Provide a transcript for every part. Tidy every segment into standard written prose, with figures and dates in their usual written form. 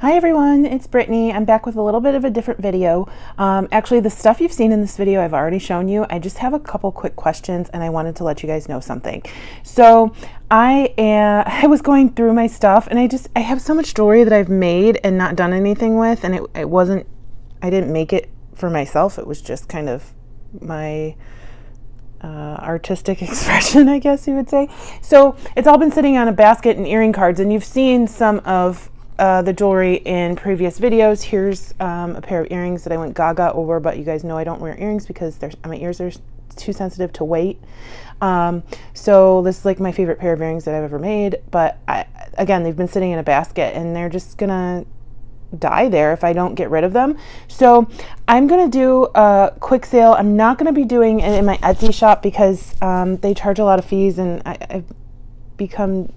Hi everyone, it's Brittany. I'm back with a little bit of a different video. Actually, the stuff you've seen in this video I've already shown you. I just have a couple quick questions and I wanted to let you guys know something. So I was going through my stuff and I have so much jewelry that I've made and not done anything with, and I didn't make it for myself. It was just kind of my artistic expression, I guess you would say. So it's all been sitting on a basket and earring cards, and you've seen some of the jewelry in previous videos. Here's a pair of earrings that I went gaga over, but you guys know I don't wear earrings because my ears are too sensitive to weight. So this is like my favorite pair of earrings that I've ever made, but again, they've been sitting in a basket and they're just gonna die there if I don't get rid of them. So I'm gonna do a quick sale. I'm not gonna be doing it in my Etsy shop because they charge a lot of fees, and I've become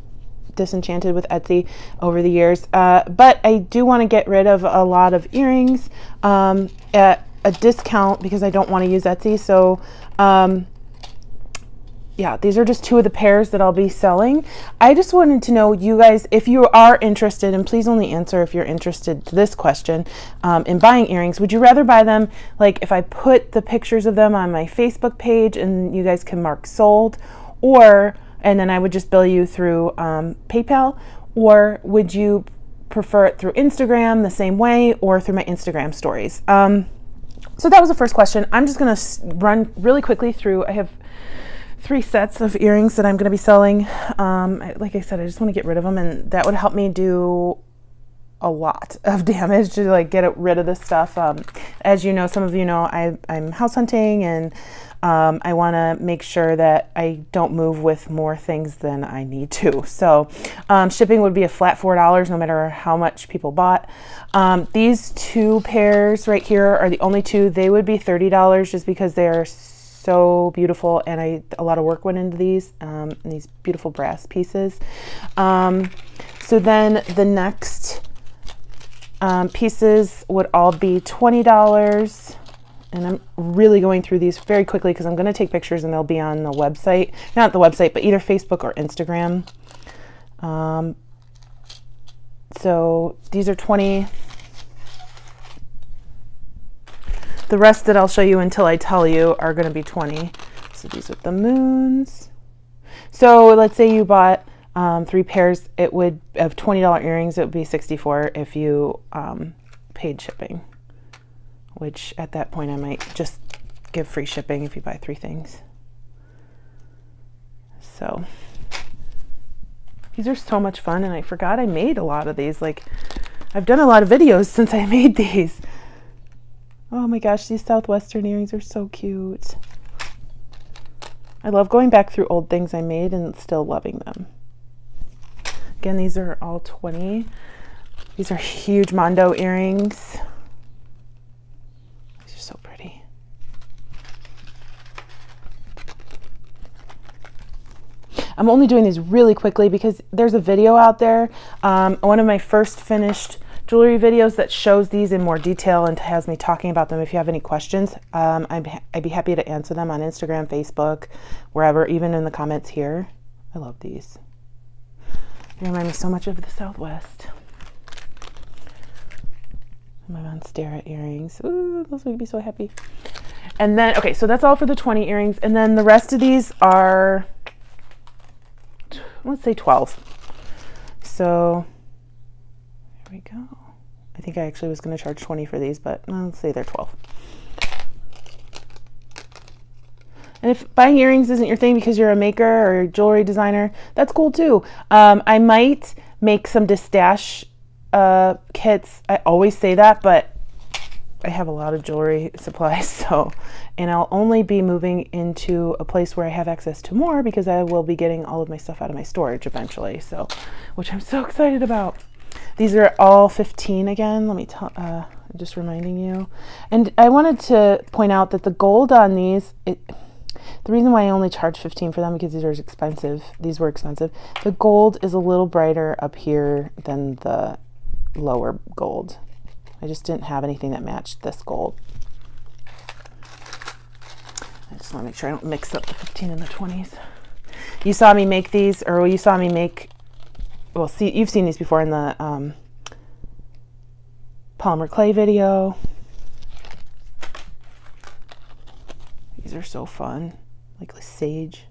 disenchanted with Etsy over the years, but I do want to get rid of a lot of earrings at a discount because I don't want to use Etsy. So yeah, these are just two of the pairs that I'll be selling. I just wanted to know, you guys, if you are interested, and please only answer if you're interested to this question, in buying earrings. Would you rather buy them, like if I put the pictures of them on my Facebook page and you guys can mark sold, or and then I would just bill you through PayPal, or would you prefer it through Instagram the same way, or through my Instagram stories? So that was the first question. I'm just gonna run really quickly through. I have three sets of earrings that I'm gonna be selling. Like I said, I just wanna get rid of them, and that would help me do a lot of damage to like get rid of this stuff. As you know, some of you know, I'm house hunting, and I want to make sure that I don't move with more things than I need to. So shipping would be a flat $4 no matter how much people bought. These two pairs right here are the only two. They would be $30 just because they're so beautiful, and a lot of work went into these beautiful brass pieces. So then the next pieces would all be $20, and I'm really going through these very quickly because I'm going to take pictures and they'll be on the website, not the website, but either Facebook or Instagram. So these are 20. The rest that I'll show you until I tell you are going to be 20. So these are the moons. So let's say you bought three pairs, it would have $20 earrings. It would be $64 if you paid shipping, which at that point I might just give free shipping if you buy three things. So these are so much fun, and I forgot I made a lot of these. Like, I've done a lot of videos since I made these. Oh my gosh, these Southwestern earrings are so cute. I love going back through old things I made and still loving them. Again, these are all 20. These are huge Mondo earrings. These are so pretty. I'm only doing these really quickly because there's a video out there, one of my first finished jewelry videos that shows these in more detail and has me talking about them. If you have any questions, I'd be happy to answer them on Instagram, Facebook, wherever, even in the comments here. I love these. They remind me so much of the Southwest. My Monstera earrings. Ooh, those would be so happy. And then, okay, so that's all for the 20 earrings. And then the rest of these are, let's say 12. So there we go. I think I actually was going to charge 20 for these, but let's say they're 12. And if buying earrings isn't your thing because you're a maker or a jewelry designer, that's cool too. I might make some distache kits. I always say that, but I have a lot of jewelry supplies, so, and I'll only be moving into a place where I have access to more because I will be getting all of my stuff out of my storage eventually, so, which I'm so excited about. These are all 15 again. Let me tell, just reminding you. And I wanted to point out that the gold on these, the reason why I only charge 15 for them because these are expensive. These were expensive. The gold is a little brighter up here than the lower gold. I just didn't have anything that matched this gold. I just want to make sure I don't mix up the 15 and the 20s. You saw me make these, or you saw me make, well, see, you've seen these before in the Palmer Clay video. These are so fun, like sage.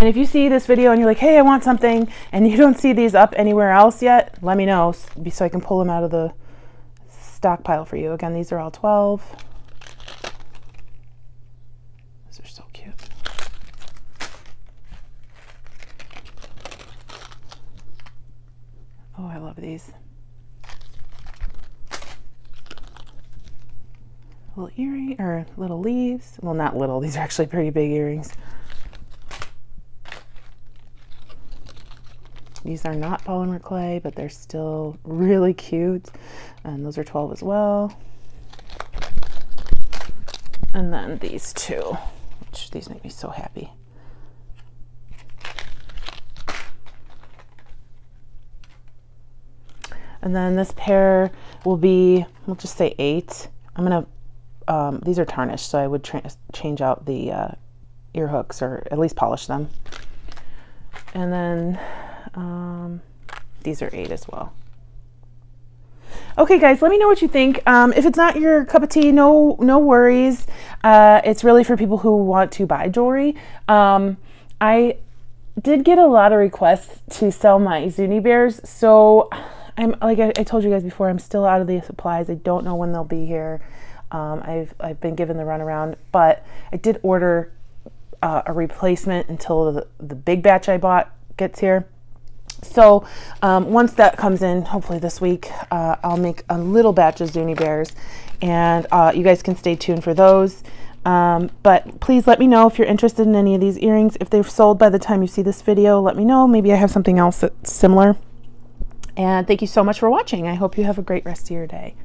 And if you see this video and you're like, hey, I want something, and you don't see these up anywhere else yet, let me know so I can pull them out of the stockpile for you. Again, these are all 12. These are so cute. Oh, I love these. Little earring, or little leaves. Well, not little, these are actually pretty big earrings. These are not polymer clay, but they're still really cute. And those are 12 as well. And then these two, which these make me so happy. And then this pair will be, we'll just say 8. I'm gonna, these are tarnished, so I would change out the ear hooks, or at least polish them. And then, these are 8 as well. Okay guys, let me know what you think. If it's not your cup of tea, no worries. It's really for people who want to buy jewelry. I did get a lot of requests to sell my Zuni bears, so I'm, like I told you guys before, I'm still out of the supplies. I don't know when they'll be here. I've been given the runaround, but I did order a replacement until the big batch I bought gets here. So once that comes in, hopefully this week, I'll make a little batch of Zuni bears, and you guys can stay tuned for those. But please let me know if you're interested in any of these earrings. If they've sold by the time you see this video, let me know. Maybe I have something else that's similar. And thank you so much for watching. I hope you have a great rest of your day.